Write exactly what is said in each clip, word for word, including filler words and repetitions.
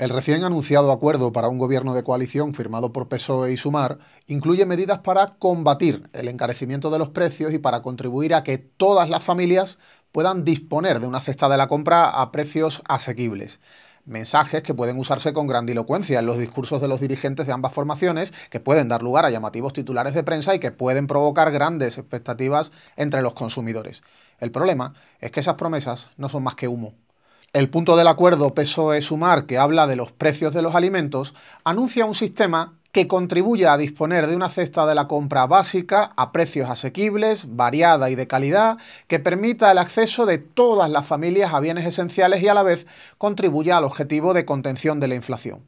El recién anunciado acuerdo para un gobierno de coalición firmado por P S O E y SUMAR incluye medidas para combatir el encarecimiento de los precios y para contribuir a que todas las familias puedan disponer de una cesta de la compra a precios asequibles. Mensajes que pueden usarse con grandilocuencia en los discursos de los dirigentes de ambas formaciones, que pueden dar lugar a llamativos titulares de prensa y que pueden provocar grandes expectativas entre los consumidores. El problema es que esas promesas no son más que humo. El punto del acuerdo P S O E-SUMAR, que habla de los precios de los alimentos, anuncia un sistema que contribuya a disponer de una cesta de la compra básica a precios asequibles, variada y de calidad, que permita el acceso de todas las familias a bienes esenciales y a la vez contribuya al objetivo de contención de la inflación.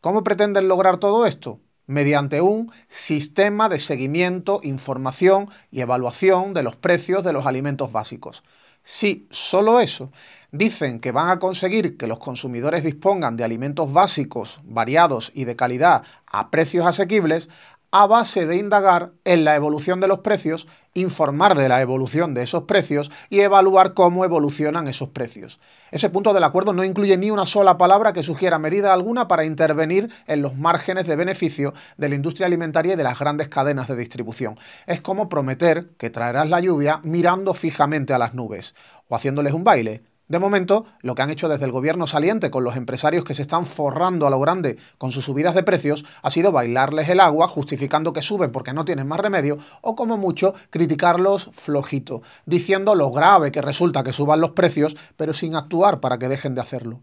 ¿Cómo pretenden lograr todo esto? Mediante un sistema de seguimiento, información y evaluación de los precios de los alimentos básicos. Sí, solo eso. Dicen que van a conseguir que los consumidores dispongan de alimentos básicos, variados y de calidad a precios asequibles a base de indagar en la evolución de los precios, informar de la evolución de esos precios y evaluar cómo evolucionan esos precios. Ese punto del acuerdo no incluye ni una sola palabra que sugiera medida alguna para intervenir en los márgenes de beneficio de la industria alimentaria y de las grandes cadenas de distribución. Es como prometer que traerás la lluvia mirando fijamente a las nubes o haciéndoles un baile. De momento, lo que han hecho desde el gobierno saliente con los empresarios que se están forrando a lo grande con sus subidas de precios ha sido bailarles el agua justificando que suben porque no tienen más remedio o, como mucho, criticarlos flojito, diciendo lo grave que resulta que suban los precios pero sin actuar para que dejen de hacerlo.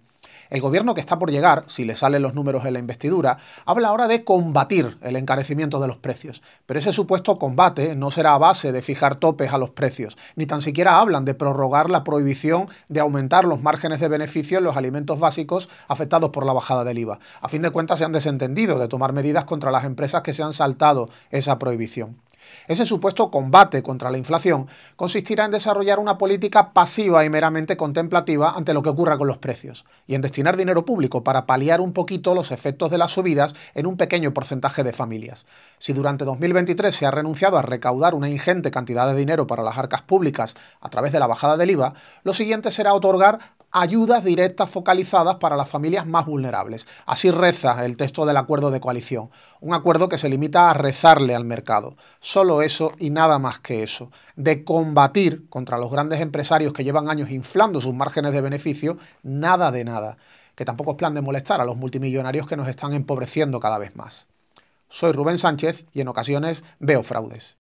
El gobierno que está por llegar, si le salen los números en la investidura, habla ahora de combatir el encarecimiento de los precios. Pero ese supuesto combate no será a base de fijar topes a los precios, ni tan siquiera hablan de prorrogar la prohibición de aumentar los márgenes de beneficio en los alimentos básicos afectados por la bajada del I V A. A fin de cuentas se han desentendido de tomar medidas contra las empresas que se han saltado esa prohibición. Ese supuesto combate contra la inflación consistirá en desarrollar una política pasiva y meramente contemplativa ante lo que ocurra con los precios y en destinar dinero público para paliar un poquito los efectos de las subidas en un pequeño porcentaje de familias. Si durante dos mil veintitrés se ha renunciado a recaudar una ingente cantidad de dinero para las arcas públicas a través de la bajada del I V A, lo siguiente será otorgar ayudas directas focalizadas para las familias más vulnerables. Así reza el texto del acuerdo de coalición. Un acuerdo que se limita a rezarle al mercado. Solo eso y nada más que eso. De combatir contra los grandes empresarios que llevan años inflando sus márgenes de beneficio, nada de nada. Que tampoco es plan de molestar a los multimillonarios que nos están empobreciendo cada vez más. Soy Rubén Sánchez y en ocasiones veo fraudes.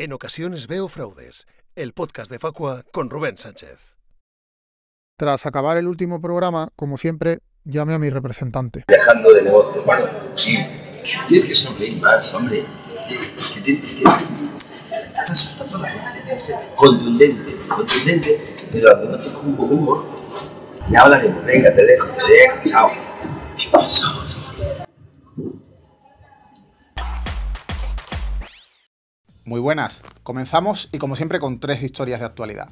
En ocasiones veo fraudes, el podcast de FACUA con Rubén Sánchez. Tras acabar el último programa, como siempre, llamé a mi representante. Dejando de negocio, bueno, sí, tienes que sonreír más, hombre. Que tienes que, estás asustando a la gente, tienes que ser contundente, contundente, pero al menos con un poco de humor. Y háblale, venga, te dejo, te dejo, chao. ¿Qué pasó? Muy buenas, comenzamos y como siempre con tres historias de actualidad.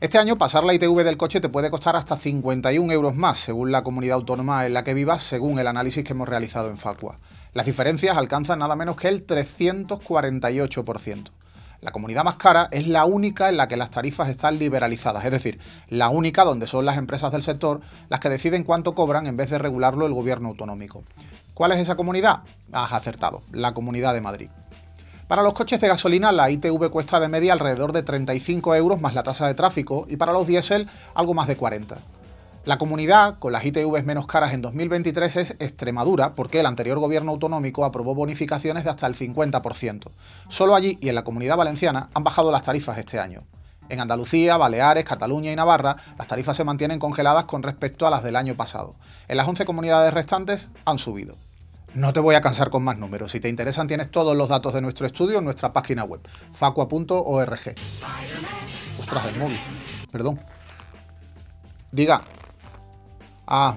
Este año pasar la I T V del coche te puede costar hasta cincuenta y un euros más según la comunidad autónoma en la que vivas, según el análisis que hemos realizado en FACUA. Las diferencias alcanzan nada menos que el trescientos cuarenta y ocho por ciento. La comunidad más cara es la única en la que las tarifas están liberalizadas, es decir, la única donde son las empresas del sector las que deciden cuánto cobran en vez de regularlo el gobierno autonómico. ¿Cuál es esa comunidad? Has acertado, la Comunidad de Madrid. Para los coches de gasolina, la I T V cuesta de media alrededor de treinta y cinco euros más la tasa de tráfico y para los diésel algo más de cuarenta. La comunidad con las I T Vs menos caras en dos mil veintitrés es Extremadura, porque el anterior gobierno autonómico aprobó bonificaciones de hasta el cincuenta por ciento. Solo allí y en la Comunidad Valenciana han bajado las tarifas este año. En Andalucía, Baleares, Cataluña y Navarra, las tarifas se mantienen congeladas con respecto a las del año pasado. En las once comunidades restantes han subido. No te voy a cansar con más números. Si te interesan, tienes todos los datos de nuestro estudio en nuestra página web, facua punto org. Ostras, el móvil. Perdón. Diga. Ah.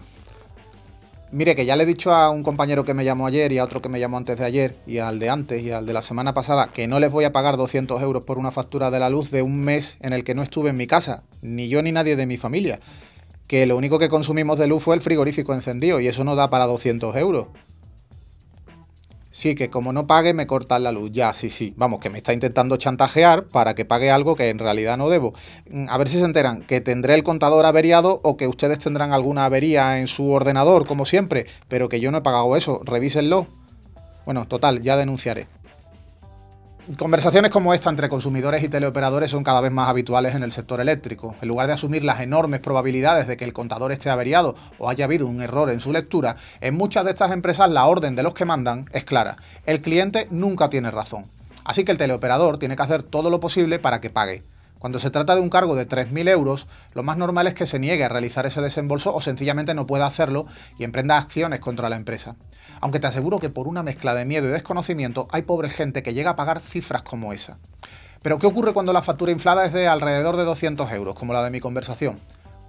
Mire, que ya le he dicho a un compañero que me llamó ayer y a otro que me llamó antes de ayer y al de antes y al de la semana pasada que no les voy a pagar doscientos euros por una factura de la luz de un mes en el que no estuve en mi casa, ni yo ni nadie de mi familia. que lo único que consumimos de luz fue el frigorífico encendido y eso no da para doscientos euros. Sí, que como no pague me cortan la luz. Ya, sí, sí. Vamos, que me está intentando chantajear para que pague algo que en realidad no debo. A ver si se enteran que tendré el contador averiado o que ustedes tendrán alguna avería en su ordenador, como siempre. Pero que yo no he pagado eso. Revísenlo. Bueno, total, ya denunciaré. Conversaciones como esta entre consumidores y teleoperadores son cada vez más habituales en el sector eléctrico. En lugar de asumir las enormes probabilidades de que el contador esté averiado o haya habido un error en su lectura, en muchas de estas empresas la orden de los que mandan es clara. El cliente nunca tiene razón. Así que el teleoperador tiene que hacer todo lo posible para que pague. Cuando se trata de un cargo de tres mil euros, lo más normal es que se niegue a realizar ese desembolso o sencillamente no pueda hacerlo y emprenda acciones contra la empresa. Aunque te aseguro que por una mezcla de miedo y desconocimiento hay pobre gente que llega a pagar cifras como esa. Pero ¿qué ocurre cuando la factura inflada es de alrededor de doscientos euros, como la de mi conversación?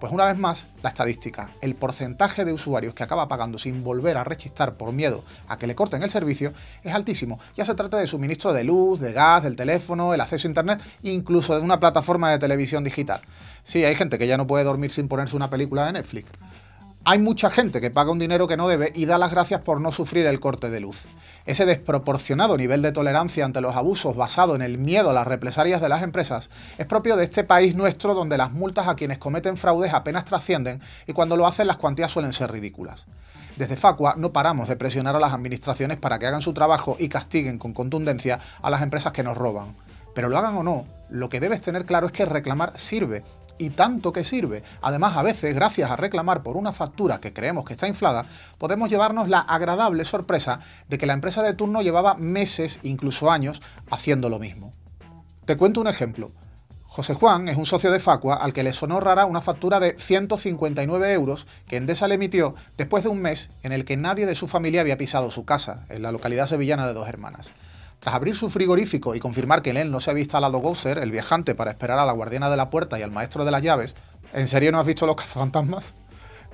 Pues una vez más, la estadística, el porcentaje de usuarios que acaba pagando sin volver a rechistar por miedo a que le corten el servicio es altísimo, ya se trata de suministro de luz, de gas, del teléfono, el acceso a internet, incluso de una plataforma de televisión digital. Sí, hay gente que ya no puede dormir sin ponerse una película de Netflix. Hay mucha gente que paga un dinero que no debe y da las gracias por no sufrir el corte de luz. Ese desproporcionado nivel de tolerancia ante los abusos basado en el miedo a las represalias de las empresas es propio de este país nuestro donde las multas a quienes cometen fraudes apenas trascienden y cuando lo hacen las cuantías suelen ser ridículas. Desde FACUA no paramos de presionar a las administraciones para que hagan su trabajo y castiguen con contundencia a las empresas que nos roban. Pero lo hagan o no, lo que debes tener claro es que reclamar sirve. Y tanto que sirve. Además, a veces, gracias a reclamar por una factura que creemos que está inflada, podemos llevarnos la agradable sorpresa de que la empresa de turno llevaba meses, incluso años, haciendo lo mismo. Te cuento un ejemplo. José Juan es un socio de FACUA al que le sonó rara una factura de ciento cincuenta y nueve euros que Endesa le emitió después de un mes en el que nadie de su familia había pisado su casa, en la localidad sevillana de Dos Hermanas. Tras abrir su frigorífico y confirmar que en él no se había instalado Gouser, el viajante, para esperar a la guardiana de la puerta y al maestro de las llaves, ¿en serio no has visto los cazafantasmas?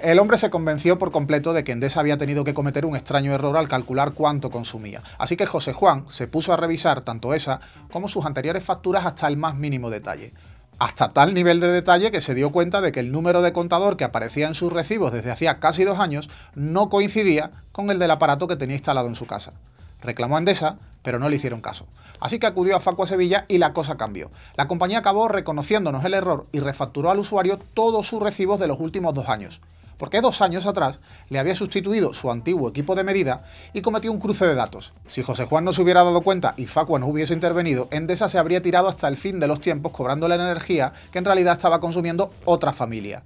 El hombre se convenció por completo de que Endesa había tenido que cometer un extraño error al calcular cuánto consumía, así que José Juan se puso a revisar tanto esa como sus anteriores facturas hasta el más mínimo detalle. Hasta tal nivel de detalle que se dio cuenta de que el número de contador que aparecía en sus recibos desde hacía casi dos años no coincidía con el del aparato que tenía instalado en su casa. Reclamó a Endesa, pero no le hicieron caso. Así que acudió a FACUA Sevilla y la cosa cambió. La compañía acabó reconociéndonos el error y refacturó al usuario todos sus recibos de los últimos dos años. Porque dos años atrás le había sustituido su antiguo equipo de medida y cometió un cruce de datos. Si José Juan no se hubiera dado cuenta y FACUA no hubiese intervenido, Endesa se habría tirado hasta el fin de los tiempos cobrándole la energía que en realidad estaba consumiendo otra familia.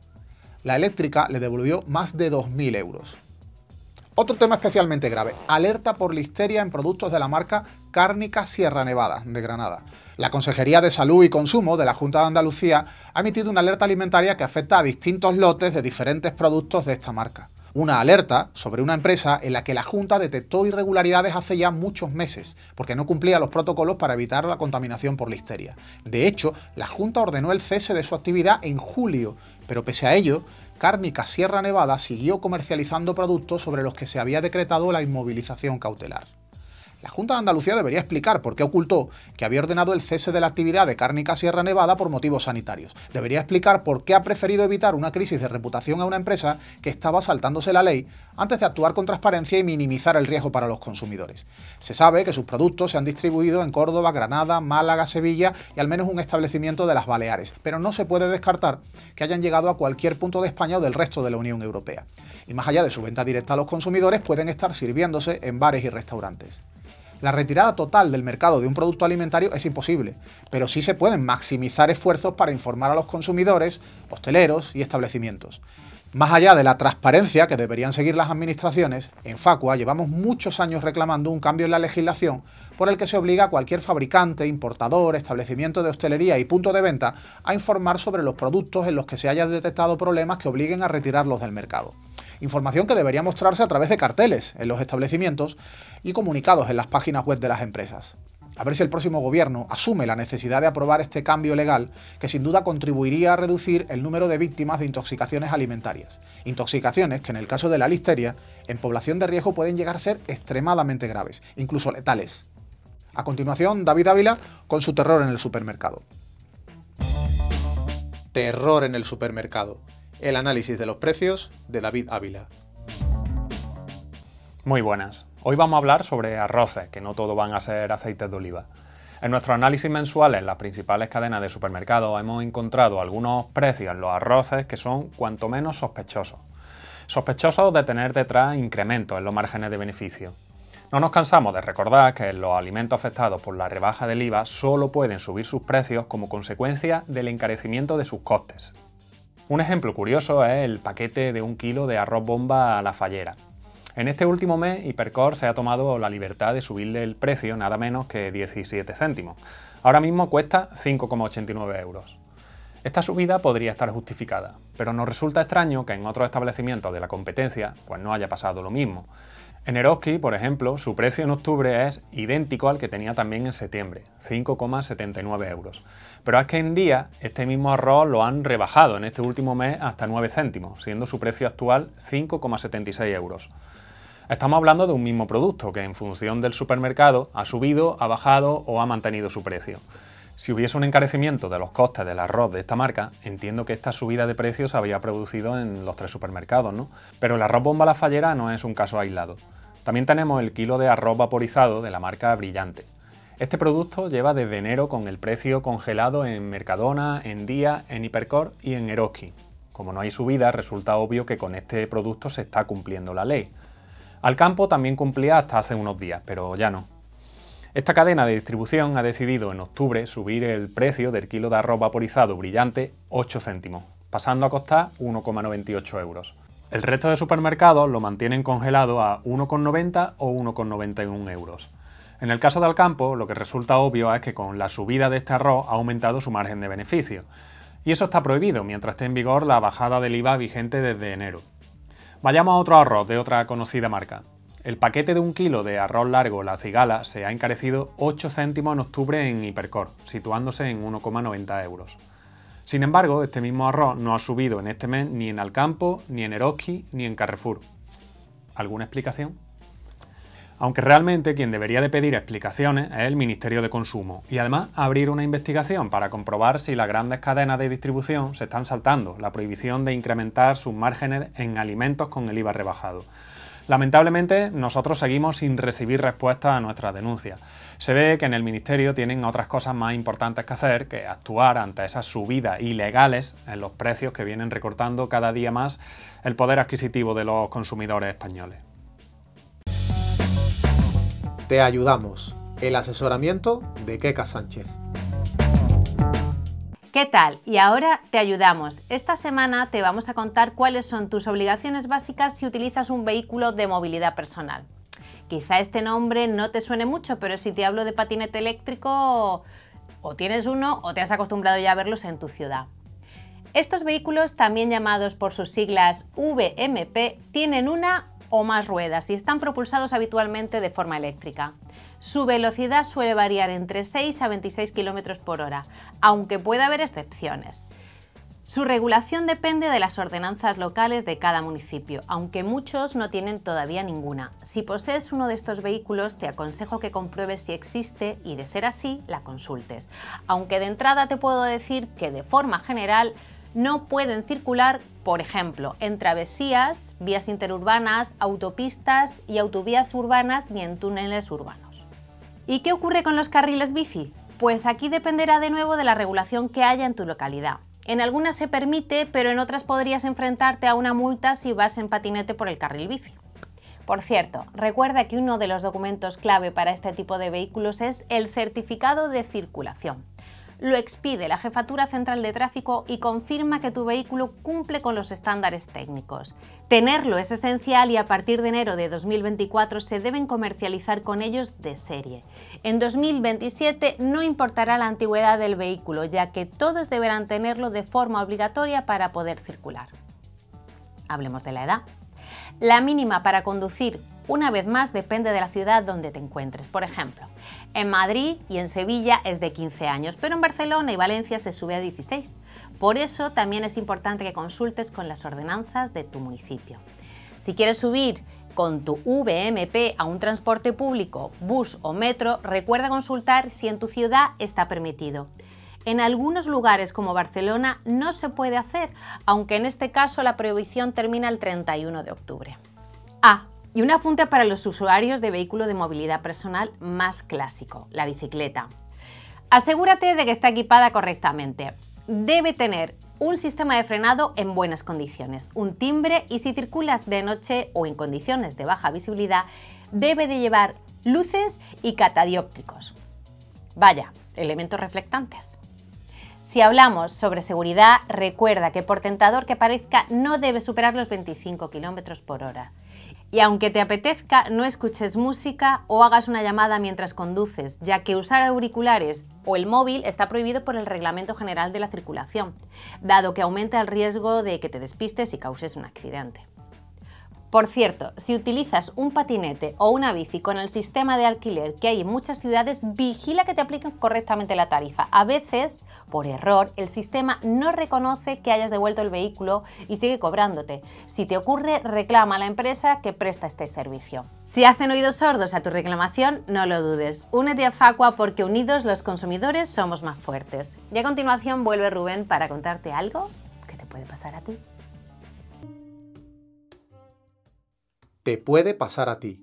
La eléctrica le devolvió más de dos mil euros. Otro tema especialmente grave, alerta por listeria en productos de la marca Cárnicas Sierra Nevada, de Granada. La Consejería de Salud y Consumo de la Junta de Andalucía ha emitido una alerta alimentaria que afecta a distintos lotes de diferentes productos de esta marca. Una alerta sobre una empresa en la que la Junta detectó irregularidades hace ya muchos meses, porque no cumplía los protocolos para evitar la contaminación por listeria. De hecho, la Junta ordenó el cese de su actividad en julio, pero pese a ello, Cárnicas Sierra Nevada siguió comercializando productos sobre los que se había decretado la inmovilización cautelar. La Junta de Andalucía debería explicar por qué ocultó que había ordenado el cese de la actividad de Cárnicas Sierra Nevada por motivos sanitarios. Debería explicar por qué ha preferido evitar una crisis de reputación a una empresa que estaba saltándose la ley antes de actuar con transparencia y minimizar el riesgo para los consumidores. Se sabe que sus productos se han distribuido en Córdoba, Granada, Málaga, Sevilla y al menos un establecimiento de las Baleares, pero no se puede descartar que hayan llegado a cualquier punto de España o del resto de la Unión Europea. Y más allá de su venta directa a los consumidores, pueden estar sirviéndose en bares y restaurantes. La retirada total del mercado de un producto alimentario es imposible, pero sí se pueden maximizar esfuerzos para informar a los consumidores, hosteleros y establecimientos. Más allá de la transparencia que deberían seguir las administraciones, en FACUA llevamos muchos años reclamando un cambio en la legislación por el que se obliga a cualquier fabricante, importador, establecimiento de hostelería y punto de venta a informar sobre los productos en los que se hayan detectado problemas que obliguen a retirarlos del mercado. Información que debería mostrarse a través de carteles en los establecimientos y comunicados en las páginas web de las empresas. A ver si el próximo gobierno asume la necesidad de aprobar este cambio legal que sin duda contribuiría a reducir el número de víctimas de intoxicaciones alimentarias. Intoxicaciones que en el caso de la listeria, en población de riesgo pueden llegar a ser extremadamente graves, incluso letales. A continuación, David Ávila con su terror en el supermercado. Terror en el supermercado. El análisis de los precios de David Ávila. Muy buenas. Hoy vamos a hablar sobre arroces, que no todo van a ser aceites de oliva. En nuestros análisis mensuales en las principales cadenas de supermercados hemos encontrado algunos precios en los arroces que son cuanto menos sospechosos. Sospechosos de tener detrás incrementos en los márgenes de beneficio. No nos cansamos de recordar que los alimentos afectados por la rebaja del IVA solo pueden subir sus precios como consecuencia del encarecimiento de sus costes. Un ejemplo curioso es el paquete de un kilo de arroz bomba a la fallera. En este último mes, Hipercor se ha tomado la libertad de subirle el precio nada menos que diecisiete céntimos. Ahora mismo cuesta cinco coma ochenta y nueve euros. Esta subida podría estar justificada, pero nos resulta extraño que en otros establecimientos de la competencia pues no haya pasado lo mismo. En Eroski, por ejemplo, su precio en octubre es idéntico al que tenía también en septiembre, cinco coma setenta y nueve euros. Pero es que en Día, este mismo arroz lo han rebajado en este último mes hasta nueve céntimos, siendo su precio actual cinco coma setenta y seis euros. Estamos hablando de un mismo producto que en función del supermercado ha subido, ha bajado o ha mantenido su precio. Si hubiese un encarecimiento de los costes del arroz de esta marca, entiendo que esta subida de precios se había producido en los tres supermercados, ¿no? Pero el arroz bomba a la fallera no es un caso aislado. También tenemos el kilo de arroz vaporizado de la marca Brillante. Este producto lleva desde enero con el precio congelado en Mercadona, en Día, en Hipercor y en Eroski. Como no hay subida, resulta obvio que con este producto se está cumpliendo la ley. Alcampo también cumplía hasta hace unos días, pero ya no. Esta cadena de distribución ha decidido en octubre subir el precio del kilo de arroz vaporizado Brillante ocho céntimos, pasando a costar uno coma noventa y ocho euros. El resto de supermercados lo mantienen congelado a uno coma noventa o uno coma noventa y un euros. En el caso de Alcampo, lo que resulta obvio es que con la subida de este arroz ha aumentado su margen de beneficio, y eso está prohibido mientras esté en vigor la bajada del IVA vigente desde enero. Vayamos a otro arroz de otra conocida marca. El paquete de un kilo de arroz largo La Cigala se ha encarecido ocho céntimos en octubre en Hipercor, situándose en uno coma noventa euros. Sin embargo, este mismo arroz no ha subido en este mes ni en Alcampo, ni en Eroski, ni en Carrefour. ¿Alguna explicación? Aunque realmente quien debería de pedir explicaciones es el Ministerio de Consumo y además abrir una investigación para comprobar si las grandes cadenas de distribución se están saltando la prohibición de incrementar sus márgenes en alimentos con el IVA rebajado. Lamentablemente, nosotros seguimos sin recibir respuesta a nuestras denuncias. Se ve que en el Ministerio tienen otras cosas más importantes que hacer que actuar ante esas subidas ilegales en los precios que vienen recortando cada día más el poder adquisitivo de los consumidores españoles. Te ayudamos. El asesoramiento de Queca Sánchez. ¿Qué tal? Y ahora te ayudamos. Esta semana te vamos a contar cuáles son tus obligaciones básicas si utilizas un vehículo de movilidad personal. Quizá este nombre no te suene mucho, pero si te hablo de patinete eléctrico, o tienes uno o te has acostumbrado ya a verlos en tu ciudad. Estos vehículos, también llamados por sus siglas V M P, tienen una o más ruedas y están propulsados habitualmente de forma eléctrica. Su velocidad suele variar entre seis a veintiséis kilómetros por hora, aunque puede haber excepciones. Su regulación depende de las ordenanzas locales de cada municipio, aunque muchos no tienen todavía ninguna. Si posees uno de estos vehículos, te aconsejo que compruebes si existe y, de ser así, la consultes. Aunque de entrada te puedo decir que, de forma general, no pueden circular, por ejemplo, en travesías, vías interurbanas, autopistas y autovías urbanas ni en túneles urbanos. ¿Y qué ocurre con los carriles bici? Pues aquí dependerá de nuevo de la regulación que haya en tu localidad. En algunas se permite, pero en otras podrías enfrentarte a una multa si vas en patinete por el carril bici. Por cierto, recuerda que uno de los documentos clave para este tipo de vehículos es el certificado de circulación. Lo expide la Jefatura Central de Tráfico y confirma que tu vehículo cumple con los estándares técnicos. Tenerlo es esencial y a partir de enero de dos mil veinticuatro se deben comercializar con ellos de serie. En dos mil veintisiete no importará la antigüedad del vehículo, ya que todos deberán tenerlo de forma obligatoria para poder circular. Hablemos de la edad. La mínima para conducir, una vez más, depende de la ciudad donde te encuentres. Por ejemplo, en Madrid y en Sevilla es de quince años, pero en Barcelona y Valencia se sube a dieciséis. Por eso también es importante que consultes con las ordenanzas de tu municipio. Si quieres subir con tu V M P a un transporte público, bus o metro, recuerda consultar si en tu ciudad está permitido. en algunos lugares como Barcelona no se puede hacer, aunque en este caso la prohibición termina el treinta y uno de octubre. Ah, y un apunte para los usuarios de vehículo de movilidad personal más clásico, la bicicleta. Asegúrate de que está equipada correctamente. Debe tener un sistema de frenado en buenas condiciones, un timbre y si circulas de noche o en condiciones de baja visibilidad, debe de llevar luces y catadióptricos. Vaya, elementos reflectantes. Si hablamos sobre seguridad, recuerda que por tentador que parezca no debe superar los veinticinco kilómetros por hora. Y aunque te apetezca, no escuches música o hagas una llamada mientras conduces, ya que usar auriculares o el móvil está prohibido por el Reglamento General de la Circulación, dado que aumenta el riesgo de que te despistes y causes un accidente. Por cierto, si utilizas un patinete o una bici con el sistema de alquiler que hay en muchas ciudades, vigila que te apliquen correctamente la tarifa. A veces, por error, el sistema no reconoce que hayas devuelto el vehículo y sigue cobrándote. Si te ocurre, reclama a la empresa que presta este servicio. Si hacen oídos sordos a tu reclamación, no lo dudes. Únete a Facua porque unidos los consumidores somos más fuertes. Y a continuación vuelve Rubén para contarte algo que te puede pasar a ti. Te puede pasar a ti.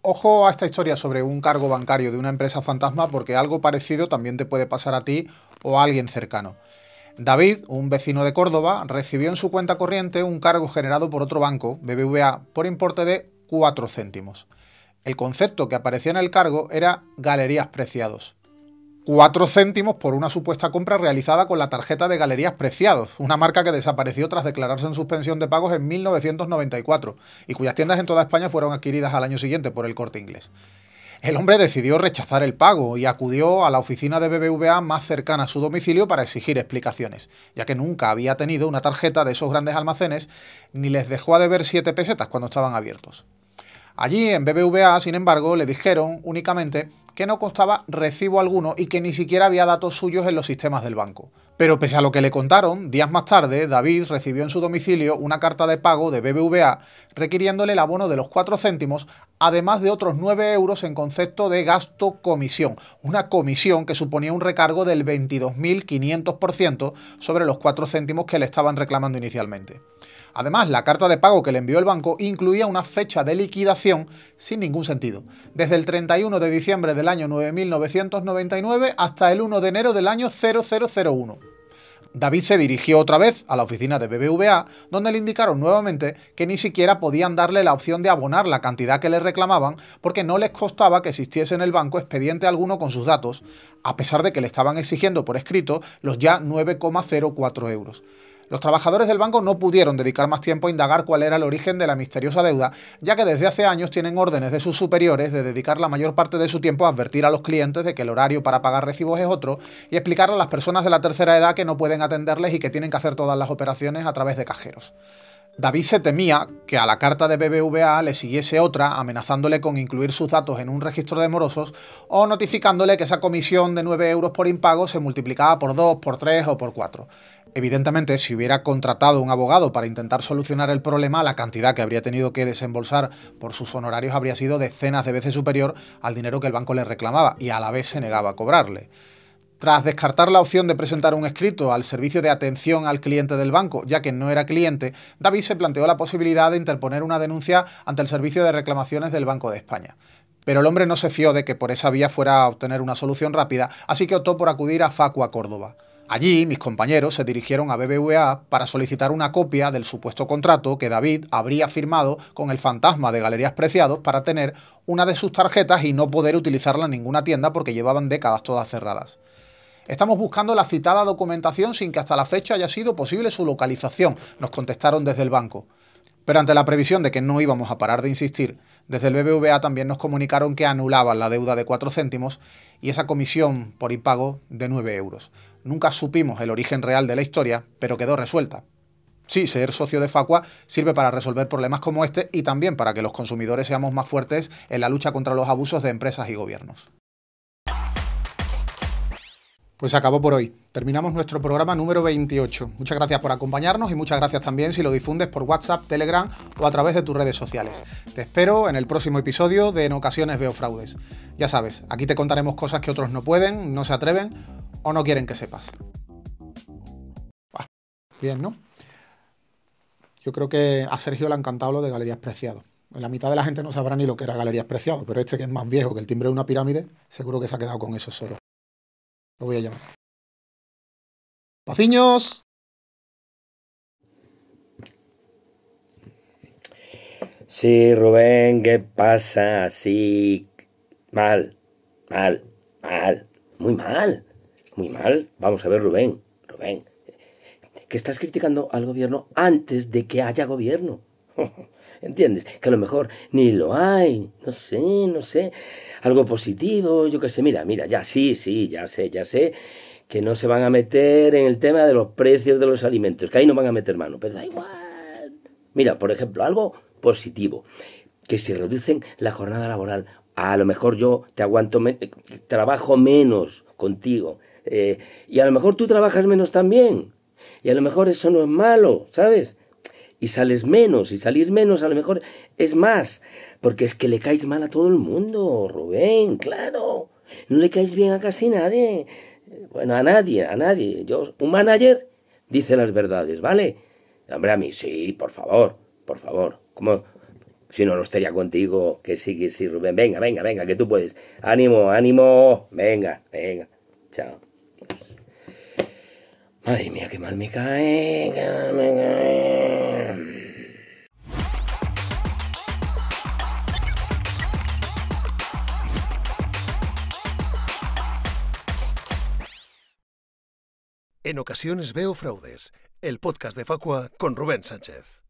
Ojo a esta historia sobre un cargo bancario de una empresa fantasma porque algo parecido también te puede pasar a ti o a alguien cercano. David, un vecino de Córdoba, recibió en su cuenta corriente un cargo generado por otro banco, B B V A, por importe de cuatro céntimos. El concepto que aparecía en el cargo era Galerías Preciados. cuatro céntimos por una supuesta compra realizada con la tarjeta de Galerías Preciados, una marca que desapareció tras declararse en suspensión de pagos en mil novecientos noventa y cuatro y cuyas tiendas en toda España fueron adquiridas al año siguiente por el Corte Inglés. El hombre decidió rechazar el pago y acudió a la oficina de B B V A más cercana a su domicilio para exigir explicaciones, ya que nunca había tenido una tarjeta de esos grandes almacenes ni les dejó a deber siete pesetas cuando estaban abiertos. Allí, en B B V A, sin embargo, le dijeron únicamente que no constaba recibo alguno y que ni siquiera había datos suyos en los sistemas del banco. Pero pese a lo que le contaron, días más tarde, David recibió en su domicilio una carta de pago de B B V A requiriéndole el abono de los cuatro céntimos, además de otros nueve euros en concepto de gasto-comisión, una comisión que suponía un recargo del veintidós mil quinientos por ciento sobre los cuatro céntimos que le estaban reclamando inicialmente. Además, la carta de pago que le envió el banco incluía una fecha de liquidación sin ningún sentido, desde el treinta y uno de diciembre del año nueve mil novecientos noventa y nueve hasta el uno de enero del año dos mil uno. David se dirigió otra vez a la oficina de B B V A, donde le indicaron nuevamente que ni siquiera podían darle la opción de abonar la cantidad que le reclamaban porque no les costaba que existiese en el banco expediente alguno con sus datos, a pesar de que le estaban exigiendo por escrito los ya nueve coma cero cuatro euros. Los trabajadores del banco no pudieron dedicar más tiempo a indagar cuál era el origen de la misteriosa deuda, ya que desde hace años tienen órdenes de sus superiores de dedicar la mayor parte de su tiempo a advertir a los clientes de que el horario para pagar recibos es otro y explicar a las personas de la tercera edad que no pueden atenderles y que tienen que hacer todas las operaciones a través de cajeros. David se temía que a la carta de B B V A le siguiese otra amenazándole con incluir sus datos en un registro de morosos o notificándole que esa comisión de nueve euros por impago se multiplicaba por dos, por tres o por cuatro. Evidentemente, si hubiera contratado un abogado para intentar solucionar el problema, la cantidad que habría tenido que desembolsar por sus honorarios habría sido decenas de veces superior al dinero que el banco le reclamaba y a la vez se negaba a cobrarle. Tras descartar la opción de presentar un escrito al servicio de atención al cliente del banco, ya que no era cliente, David se planteó la posibilidad de interponer una denuncia ante el servicio de reclamaciones del Banco de España. Pero el hombre no se fió de que por esa vía fuera a obtener una solución rápida, así que optó por acudir a Facua Córdoba. Allí, mis compañeros se dirigieron a B B V A para solicitar una copia del supuesto contrato que David habría firmado con el fantasma de Galerías Preciados para tener una de sus tarjetas y no poder utilizarla en ninguna tienda porque llevaban décadas todas cerradas. Estamos buscando la citada documentación sin que hasta la fecha haya sido posible su localización, nos contestaron desde el banco. Pero ante la previsión de que no íbamos a parar de insistir, desde el B B V A también nos comunicaron que anulaban la deuda de cuatro céntimos y esa comisión por impago de nueve euros. Nunca supimos el origen real de la historia, pero quedó resuelta. Sí, ser socio de Facua sirve para resolver problemas como este y también para que los consumidores seamos más fuertes en la lucha contra los abusos de empresas y gobiernos. Pues acabó por hoy. Terminamos nuestro programa número veintiocho. Muchas gracias por acompañarnos y muchas gracias también si lo difundes por WhatsApp, Telegram o a través de tus redes sociales. Te espero en el próximo episodio de En Ocasiones Veo Fraudes. Ya sabes, aquí te contaremos cosas que otros no pueden, no se atreven o no quieren que sepas. Bien, ¿no? Yo creo que a Sergio le ha encantado lo de Galerías Preciados. La mitad de la gente no sabrá ni lo que era Galerías Preciados, pero este, que es más viejo que el timbre de una pirámide, seguro que se ha quedado con eso solo. Lo voy a llamar. ¡Paciños! Sí, Rubén, ¿qué pasa? Sí, mal, mal, mal, muy mal, muy mal. Vamos a ver, Rubén, Rubén, que estás criticando al gobierno antes de que haya gobierno. ¿Entiendes? Que a lo mejor ni lo hay, no sé, no sé, algo positivo, yo qué sé. Mira, mira, ya sí, sí, ya sé, ya sé que no se van a meter en el tema de los precios de los alimentos, que ahí no van a meter mano, pero da igual. Mira, por ejemplo, algo positivo, que si reducen la jornada laboral, a lo mejor yo te aguanto, me trabajo menos contigo, eh, y a lo mejor tú trabajas menos también, y a lo mejor eso no es malo, ¿sabes? Y sales menos, y salir menos a lo mejor es más, porque es que le caes mal a todo el mundo, Rubén, claro, no le caes bien a casi nadie, bueno, a nadie, a nadie, yo, un manager dice las verdades, ¿vale? Hombre, a mí sí, por favor, por favor, como si no, no estaría contigo, que sí, que sí, Rubén, venga, venga, venga, que tú puedes, ánimo, ánimo, venga, venga, chao. Madre mía, qué mal me cae, qué mal me cae. En ocasiones veo fraudes, el podcast de Facua con Rubén Sánchez.